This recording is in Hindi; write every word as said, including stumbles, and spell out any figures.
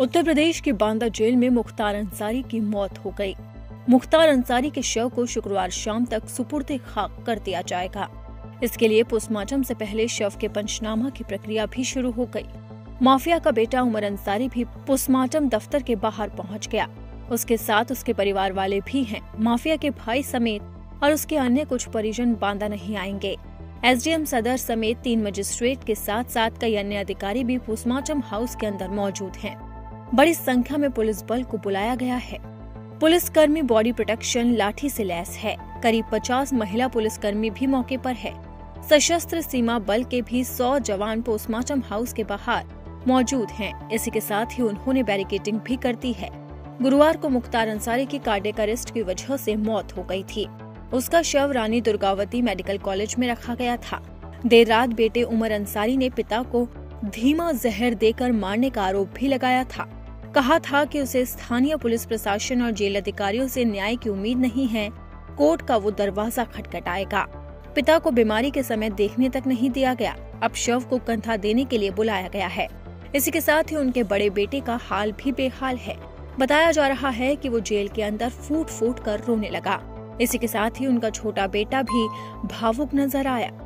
उत्तर प्रदेश के बांदा जेल में मुख्तार अंसारी की मौत हो गई। मुख्तार अंसारी के शव को शुक्रवार शाम तक सुपुर्द खाक कर दिया जाएगा। इसके लिए पोस्टमार्टम से पहले शव के पंचनामा की प्रक्रिया भी शुरू हो गई। माफिया का बेटा उमर अंसारी भी पोस्टमार्टम दफ्तर के बाहर पहुंच गया। उसके साथ उसके परिवार वाले भी हैं। माफिया के भाई समेत और उसके अन्य कुछ परिजन बांदा नहीं आएंगे। एसडीएम सदर समेत तीन मजिस्ट्रेट के साथ साथ कई अन्य अधिकारी भी पोस्टमार्टम हाउस के अंदर मौजूद हैं। बड़ी संख्या में पुलिस बल को बुलाया गया है। पुलिसकर्मी बॉडी प्रोटेक्शन लाठी से लैस है। करीब पचास महिला पुलिसकर्मी भी मौके पर है। सशस्त्र सीमा बल के भी सौ जवान पोस्टमार्टम हाउस के बाहर मौजूद हैं। इसी के साथ ही उन्होंने बैरिकेडिंग भी कर दी है। गुरुवार को मुख्तार अंसारी की कार्डियक अरेस्ट की वजह से मौत हो गई थी। उसका शव रानी दुर्गावती मेडिकल कॉलेज में रखा गया था। देर रात बेटे उमर अंसारी ने पिता को धीमा जहर देकर मारने का आरोप भी लगाया था। कहा था कि उसे स्थानीय पुलिस प्रशासन और जेल अधिकारियों से न्याय की उम्मीद नहीं है। कोर्ट का वो दरवाजा खटखटाएगा। पिता को बीमारी के समय देखने तक नहीं दिया गया। अब शव को कंधा देने के लिए बुलाया गया है। इसी के साथ ही उनके बड़े बेटे का हाल भी बेहाल है। बताया जा रहा है कि वो जेल के अंदर फूट फूट कर रोने लगा। इसी के साथ ही उनका छोटा बेटा भी भावुक नजर आया।